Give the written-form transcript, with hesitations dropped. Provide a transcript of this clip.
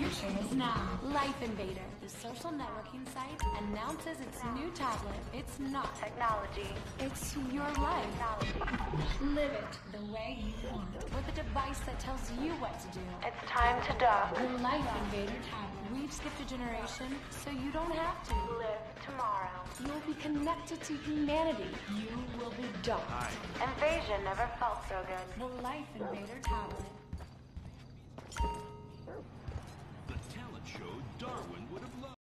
Action is now. Life Invader, the social networking site, announces its new tablet. It's not technology. It's your life. Live it the way you want, with a device that tells you what to do. It's time to die. The Life Invader tablet. We've skipped a generation, so you don't have to. Live tomorrow. You'll be connected to humanity. You will be dumped. Invasion never felt so good. The Life Invader tablet.